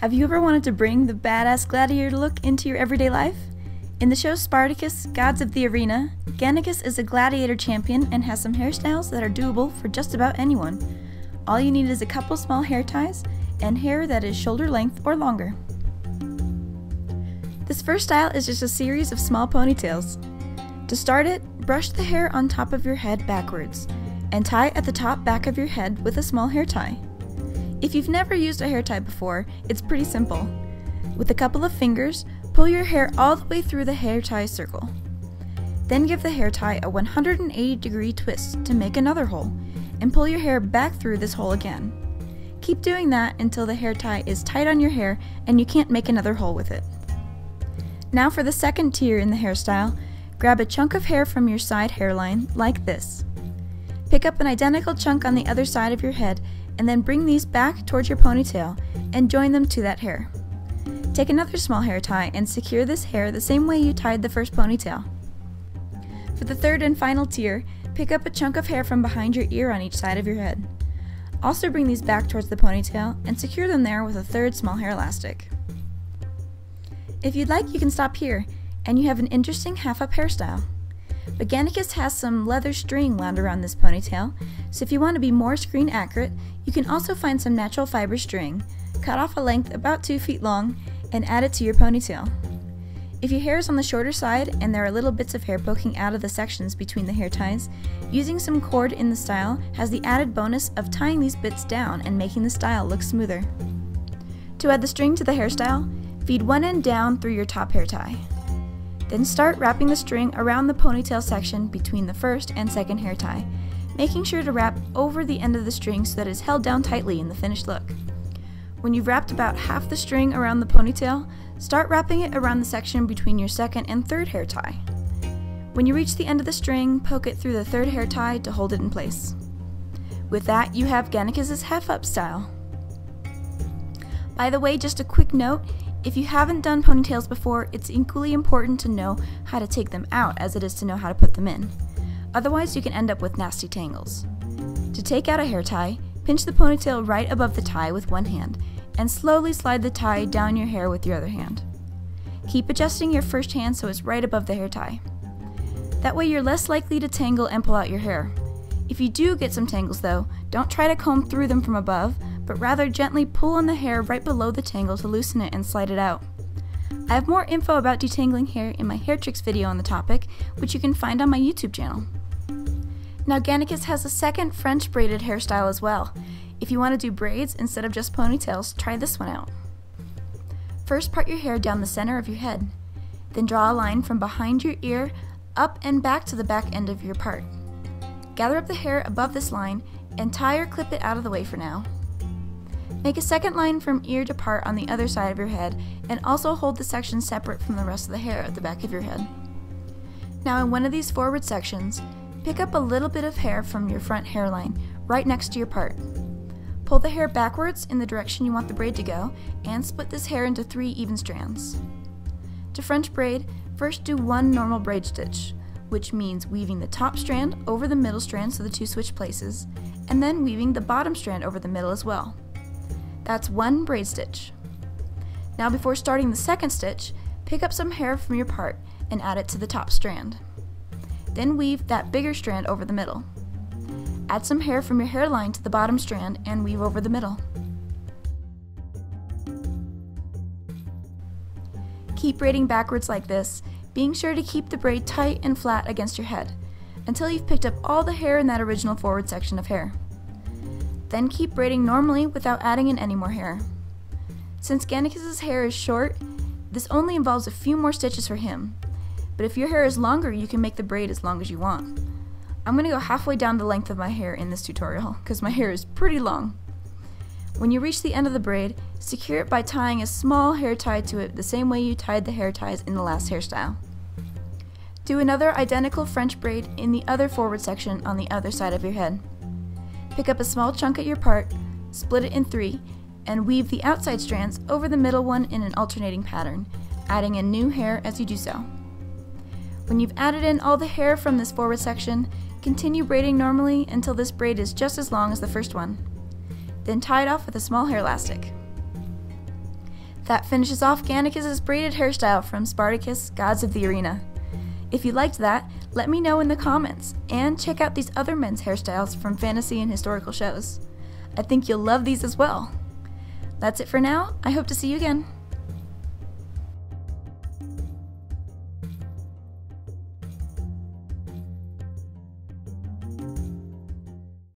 Have you ever wanted to bring the badass gladiator look into your everyday life? In the show Spartacus, Gods of the Arena, Gannicus is a gladiator champion and has some hairstyles that are doable for just about anyone. All you need is a couple small hair ties and hair that is shoulder length or longer. This first style is just a series of small ponytails. To start it, brush the hair on top of your head backwards and tie at the top back of your head with a small hair tie. If you've never used a hair tie before, it's pretty simple. With a couple of fingers, pull your hair all the way through the hair tie circle. Then give the hair tie a 180-degree twist to make another hole, and pull your hair back through this hole again. Keep doing that until the hair tie is tight on your hair and you can't make another hole with it. Now for the second tier in the hairstyle, grab a chunk of hair from your side hairline like this. Pick up an identical chunk on the other side of your head and then bring these back towards your ponytail and join them to that hair. Take another small hair tie and secure this hair the same way you tied the first ponytail. For the third and final tier, pick up a chunk of hair from behind your ear on each side of your head. Also bring these back towards the ponytail and secure them there with a third small hair elastic. If you'd like, you can stop here, and you have an interesting half-up hairstyle. But Gannicus has some leather string wound around this ponytail, so if you want to be more screen accurate, you can also find some natural fiber string, cut off a length about 2 feet long, and add it to your ponytail. If your hair is on the shorter side and there are little bits of hair poking out of the sections between the hair ties, using some cord in the style has the added bonus of tying these bits down and making the style look smoother. To add the string to the hairstyle, feed one end down through your top hair tie. Then start wrapping the string around the ponytail section between the first and second hair tie, making sure to wrap over the end of the string so that it is held down tightly in the finished look. When you've wrapped about half the string around the ponytail, start wrapping it around the section between your second and third hair tie. When you reach the end of the string, poke it through the third hair tie to hold it in place. With that, you have Gannicus's half-up style. By the way, just a quick note, if you haven't done ponytails before, it's equally important to know how to take them out as it is to know how to put them in. Otherwise, you can end up with nasty tangles. To take out a hair tie, pinch the ponytail right above the tie with one hand, and slowly slide the tie down your hair with your other hand. Keep adjusting your first hand so it's right above the hair tie. That way you're less likely to tangle and pull out your hair. If you do get some tangles though, don't try to comb through them from above, but rather gently pull on the hair right below the tangle to loosen it and slide it out. I have more info about detangling hair in my hair tricks video on the topic, which you can find on my YouTube channel. Now Gannicus has a second French braided hairstyle as well. If you want to do braids instead of just ponytails, try this one out. First, part your hair down the center of your head. Then draw a line from behind your ear up and back to the back end of your part. Gather up the hair above this line and tie or clip it out of the way for now. Make a second line from ear to part on the other side of your head and also hold the section separate from the rest of the hair at the back of your head. Now in one of these forward sections, pick up a little bit of hair from your front hairline, right next to your part. Pull the hair backwards in the direction you want the braid to go, and split this hair into 3 even strands. To French braid, first do one normal braid stitch, which means weaving the top strand over the middle strand so the two switch places, and then weaving the bottom strand over the middle as well. That's one braid stitch. Now before starting the second stitch, pick up some hair from your part and add it to the top strand. Then weave that bigger strand over the middle. Add some hair from your hairline to the bottom strand and weave over the middle. Keep braiding backwards like this, being sure to keep the braid tight and flat against your head, until you've picked up all the hair in that original forward section of hair. Then keep braiding normally without adding in any more hair. Since Gannicus's hair is short, this only involves a few more stitches for him. But if your hair is longer, you can make the braid as long as you want. I'm going to go halfway down the length of my hair in this tutorial, because my hair is pretty long. When you reach the end of the braid, secure it by tying a small hair tie to it the same way you tied the hair ties in the last hairstyle. Do another identical French braid in the other forward section on the other side of your head. Pick up a small chunk at your part, split it in 3, and weave the outside strands over the middle one in an alternating pattern, adding in new hair as you do so. When you've added in all the hair from this forward section, continue braiding normally until this braid is just as long as the first one. Then tie it off with a small hair elastic. That finishes off Gannicus's braided hairstyle from Spartacus, Gods of the Arena. If you liked that, let me know in the comments, and check out these other men's hairstyles from fantasy and historical shows. I think you'll love these as well. That's it for now. I hope to see you again.